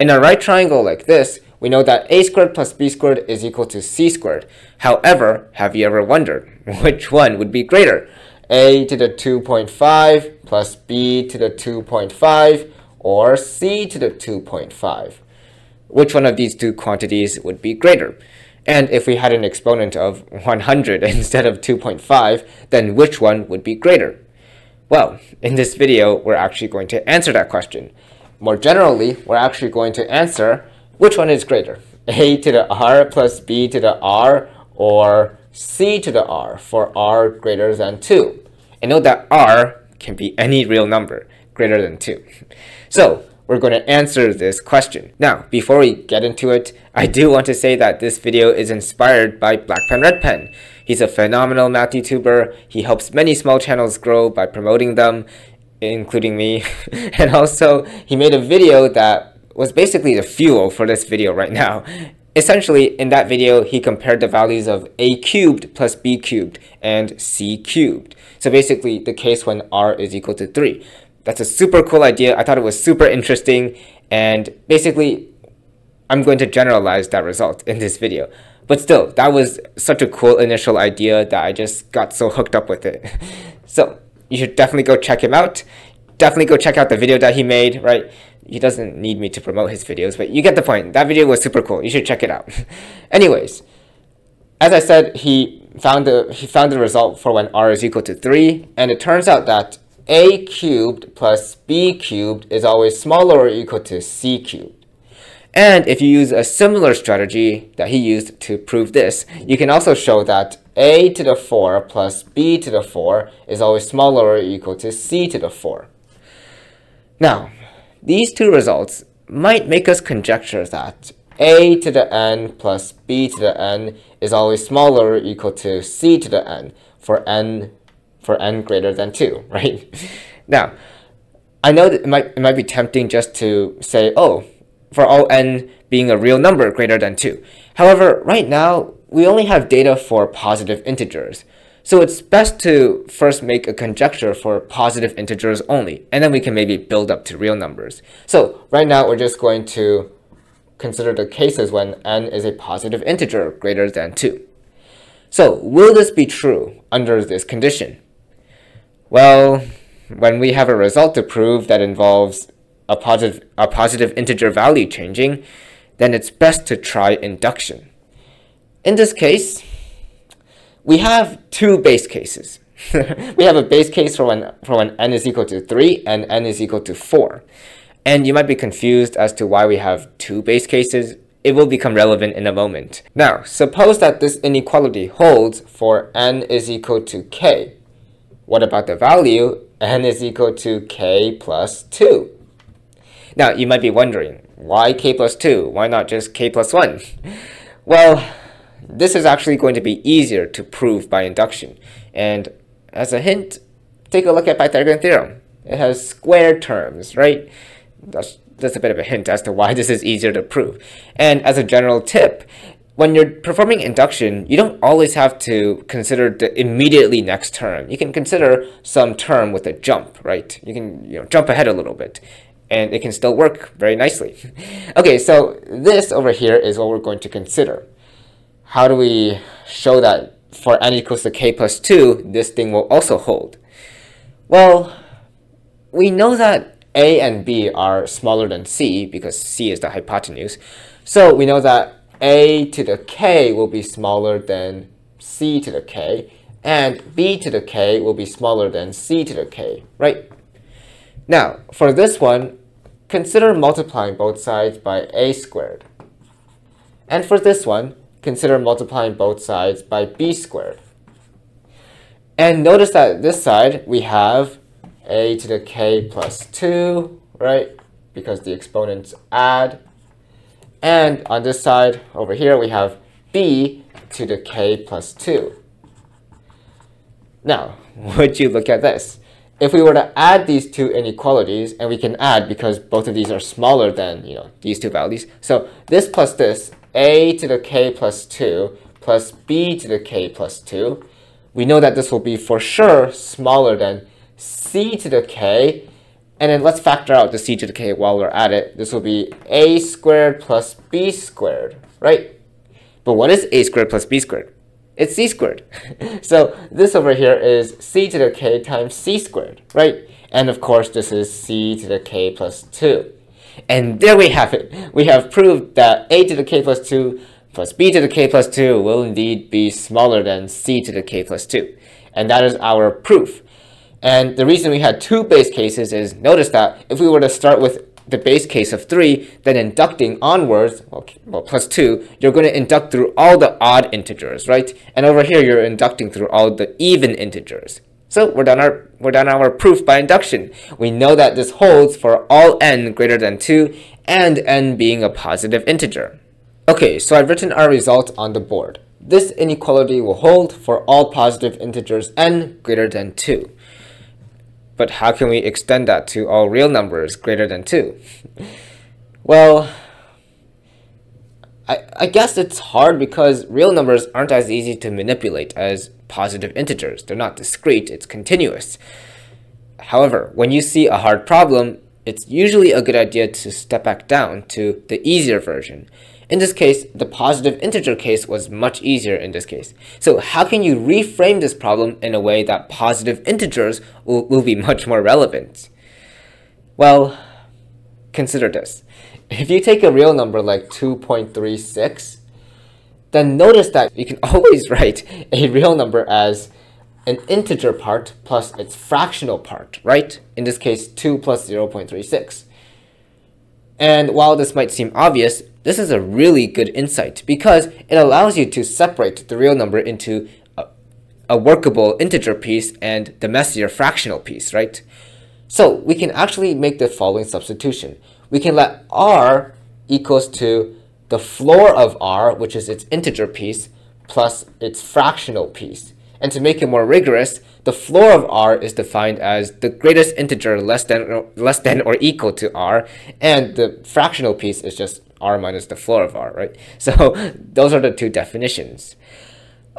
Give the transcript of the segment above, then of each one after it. In a right triangle like this, we know that a squared plus b squared is equal to c squared. However, have you ever wondered which one would be greater? A to the 2.5 plus b to the 2.5 or c to the 2.5? Which one of these two quantities would be greater? And if we had an exponent of 100 instead of 2.5, then which one would be greater? Well, in this video, we're actually going to answer that question. More generally, we're actually going to answer which one is greater, a to the r plus b to the r or c to the r for r greater than 2. And note that r can be any real number greater than 2. So we're going to answer this question. Now, before we get into it, I do want to say that this video is inspired by BlackPenRedPen. He's a phenomenal math YouTuber. He helps many small channels grow by promoting them, including me. And also, he made a video that was basically the fuel for this video right now. Essentially, in that video, he compared the values of a cubed plus b cubed and c cubed. So basically, the case when r is equal to 3. That's a super cool idea. I thought it was super interesting, and basically, I'm going to generalize that result in this video. But still, that was such a cool initial idea that I just got so hooked up with it. So you should definitely go check him out. Definitely go check out the video that he made, right? He doesn't need me to promote his videos, but you get the point. That video was super cool. You should check it out. Anyways, as I said, he found the result for when r is equal to 3, and it turns out that a cubed plus b cubed is always smaller or equal to c cubed. And if you use a similar strategy that he used to prove this, you can also show that a to the 4 plus b to the 4 is always smaller or equal to c to the 4. Now, these two results might make us conjecture that a to the n plus b to the n is always smaller or equal to c to the n for n greater than 2, right? Now, I know that it might be tempting just to say, oh, for all n being a real number greater than 2. However, right now, we only have data for positive integers. So it's best to first make a conjecture for positive integers only, and then we can maybe build up to real numbers. So right now, we're just going to consider the cases when n is a positive integer greater than 2. So will this be true under this condition? Well, when we have a result to prove that involves a positive integer value changing, then it's best to try induction. In this case, we have two base cases. We have a base case for when n is equal to 3 and n is equal to 4. And you might be confused as to why we have two base cases. It will become relevant in a moment. Now, suppose that this inequality holds for n is equal to k. What about the value n is equal to k plus 2? Now, you might be wondering, why k plus 2? Why not just k plus 1? Well, this is actually going to be easier to prove by induction. And as a hint, take a look at Pythagorean theorem. It has square terms, right? That's a bit of a hint as to why this is easier to prove. And as a general tip, when you're performing induction, you don't always have to consider the immediately next term. You can consider some term with a jump, right? You can jump ahead a little bit, and it can still work very nicely. Okay, so this over here is what we're going to consider. How do we show that for n equals to k plus 2, this thing will also hold? Well, we know that a and b are smaller than c because c is the hypotenuse. So we know that a to the k will be smaller than c to the k, and b to the k will be smaller than c to the k, right? Now, for this one, consider multiplying both sides by a squared. And for this one, consider multiplying both sides by b squared. And notice that this side, we have a to the k plus 2, right? Because the exponents add. And on this side over here, we have b to the k plus 2. Now, would you look at this? If we were to add these two inequalities, and we can add because both of these are smaller than these two values. So this plus this, a to the k plus 2 plus b to the k plus 2, we know that this will be for sure smaller than c to the k And then let's factor out the c to the k while we're at it. This will be a squared plus b squared, right? But what is a squared plus b squared? It's c squared. So this over here is c to the k times c squared, right? And of course, this is c to the k plus 2. And there we have it. We have proved that a to the k plus 2 plus b to the k plus 2 will indeed be smaller than c to the k plus 2. And that is our proof. And the reason we had two base cases is, notice that if we were to start with the base case of 3, then inducting onwards, well, plus 2, you're going to induct through all the odd integers, right? And over here, you're inducting through all the even integers. So we're done our proof by induction. We know that this holds for all n greater than 2 and n being a positive integer. Okay, so I've written our results on the board. This inequality will hold for all positive integers n greater than 2. But how can we extend that to all real numbers greater than 2? Well, I guess it's hard because real numbers aren't as easy to manipulate as positive integers. They're not discrete, it's continuous. However, when you see a hard problem, it's usually a good idea to step back down to the easier version. In this case, the positive integer case was much easier in this case. So how can you reframe this problem in a way that positive integers will be much more relevant? Well, consider this. If you take a real number like 2.36, then notice that you can always write a real number as an integer part plus its fractional part, right? In this case, 2 plus 0.36. And while this might seem obvious, this is a really good insight because it allows you to separate the real number into a workable integer piece and the messier fractional piece, right? So we can actually make the following substitution. We can let r equals to the floor of r, which is its integer piece, plus its fractional piece. And to make it more rigorous, the floor of r is defined as the greatest integer less than or equal to r, and the fractional piece is just r minus the floor of r, right? So those are the two definitions.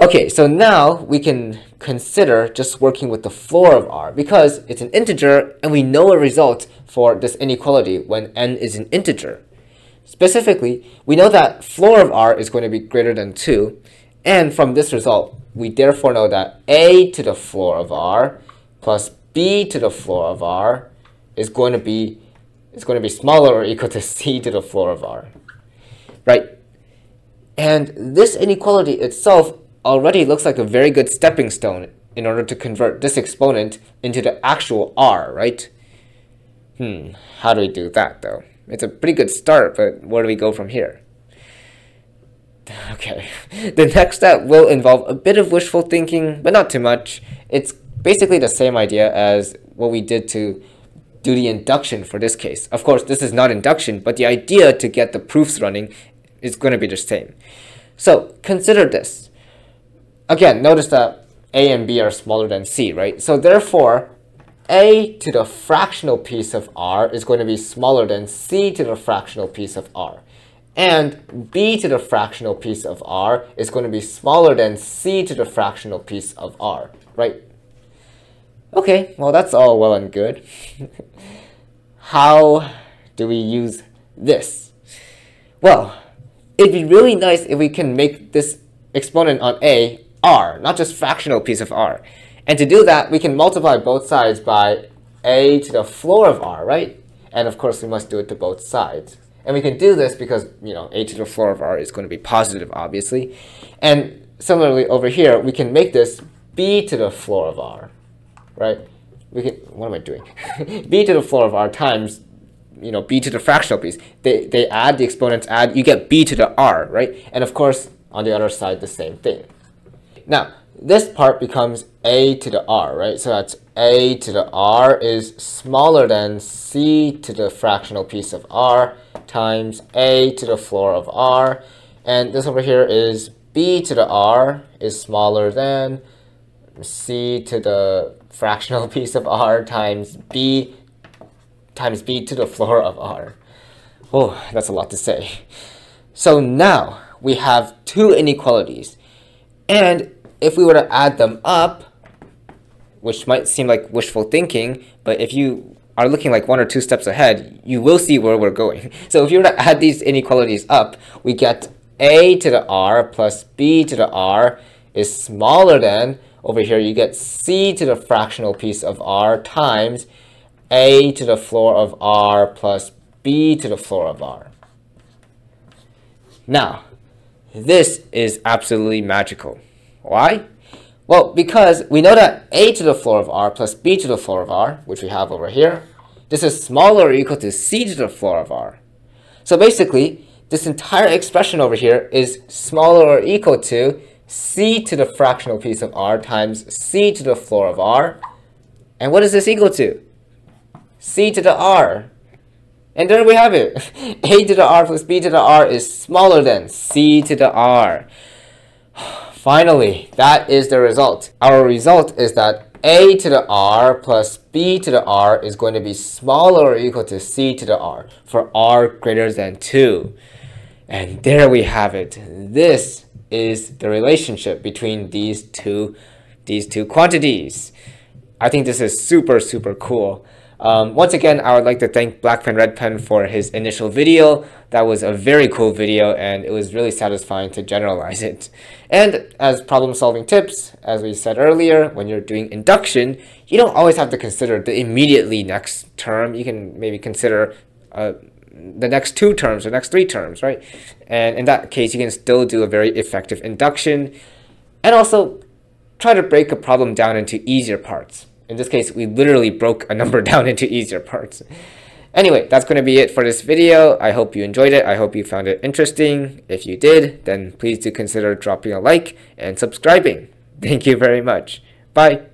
Okay, so now we can consider just working with the floor of r because it's an integer and we know a result for this inequality when n is an integer. Specifically, we know that floor of r is going to be greater than 2, and from this result, we therefore know that a to the floor of r plus b to the floor of r is going to be smaller or equal to c to the floor of r, right? And this inequality itself already looks like a very good stepping stone in order to convert this exponent into the actual r, right? How do we do that though? It's a pretty good start, but where do we go from here? Okay, the next step will involve a bit of wishful thinking, but not too much. It's basically the same idea as what we did to do the induction for this case. Of course, this is not induction, but the idea to get the proofs running is going to be the same. So consider this. Again, notice that a and b are smaller than c, right? So therefore, a to the fractional piece of r is going to be smaller than c to the fractional piece of r. And b to the fractional piece of r is going to be smaller than c to the fractional piece of r, right? Okay, well, that's all well and good. How do we use this? Well, it'd be really nice if we can make this exponent on a r, not just fractional piece of r. And to do that, we can multiply both sides by a to the floor of r, right? And of course, we must do it to both sides. And we can do this because, you know, a to the floor of r is going to be positive, obviously. And similarly, over here, we can make this b to the floor of r, right? We can, what am I doing? b to the floor of r times, you know, b to the fractional piece. They add, the exponents add, you get b to the r, right? And of course, on the other side, the same thing. Now, this part becomes a to the r, right? So that's a to the r is smaller than c to the fractional piece of r times a to the floor of r. And this over here is b to the r is smaller than c to the fractional piece of r times b to the floor of r. Oh, that's a lot to say. So now we have two inequalities. And if we were to add them up, which might seem like wishful thinking, but if you are looking like 1 or 2 steps ahead, you will see where we're going. So if you were to add these inequalities up, we get a to the r plus b to the r is smaller than, over here you get c to the fractional piece of r times a to the floor of r plus b to the floor of r. Now, this is absolutely magical. Why? Well, because we know that a to the floor of r plus b to the floor of r, which we have over here, this is smaller or equal to c to the floor of r. So basically, this entire expression over here is smaller or equal to c to the fractional piece of r times c to the floor of r. And what is this equal to? C to the r. And there we have it. A to the r plus b to the r is smaller than c to the r. Finally, that is the result. Our result is that a to the r plus b to the r is going to be smaller or equal to c to the r for r greater than 2. And there we have it. This is the relationship between these two quantities. I think this is super, super cool. Once again, I would like to thank BlackPenRedPen for his initial video. That was a very cool video, and it was really satisfying to generalize it. And as problem-solving tips, as we said earlier, when you're doing induction, you don't always have to consider the immediately next term. You can maybe consider the next 2 terms or next 3 terms, right? And in that case, you can still do a very effective induction. And also, try to break a problem down into easier parts. In this case, we literally broke a number down into easier parts. Anyway, that's going to be it for this video. I hope you enjoyed it. I hope you found it interesting. If you did, then please do consider dropping a like and subscribing. Thank you very much. Bye.